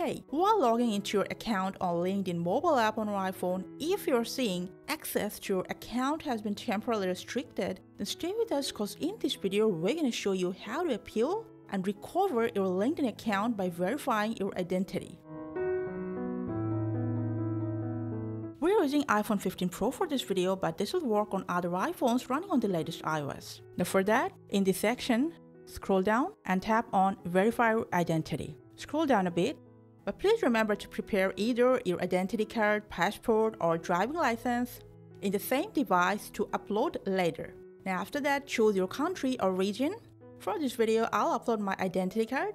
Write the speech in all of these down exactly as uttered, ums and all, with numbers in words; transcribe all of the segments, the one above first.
pay. While logging into your account on LinkedIn mobile app on your iPhone, if you're seeing access to your account has been temporarily restricted, then stay with us, because in this video we're going to show you how to appeal and recover your LinkedIn account by verifying your identity. We're using iPhone fifteen Pro for this video, but this will work on other iPhones running on the latest iOS. Now for that, in this section, scroll down and tap on Verify Your Identity. Scroll down a bit, but please remember to prepare either your identity card, passport or driving license in the same device to upload later. Now after that, choose your country or region. For this video, I'll upload my identity card.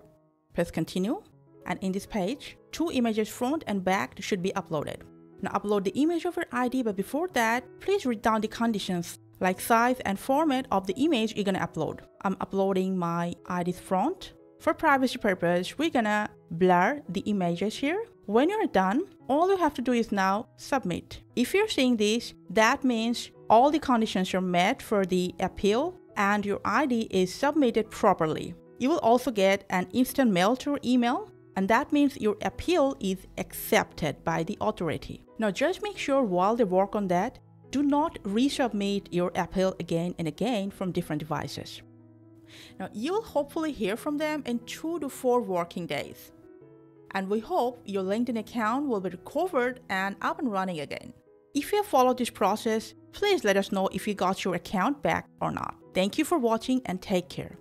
Press continue, and in this page, two images front and back should be uploaded. Now upload the image of your I D, but before that, please read down the conditions like size and format of the image you're gonna upload. I'm uploading my I D's front. For privacy purpose, we're gonna blur the images here. When you're done, all you have to do is now submit. If you're seeing this, that means all the conditions are met for the appeal and your I D is submitted properly. You will also get an instant mail to your email, and that means your appeal is accepted by the authority. Now just make sure while they work on that, do not resubmit your appeal again and again from different devices. Now you'll hopefully hear from them in two to four working days. And we hope your LinkedIn account will be recovered and up and running again. If you have followed this process, please let us know if you got your account back or not. Thank you for watching and take care.